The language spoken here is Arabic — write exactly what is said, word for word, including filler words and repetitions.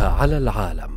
على العالم.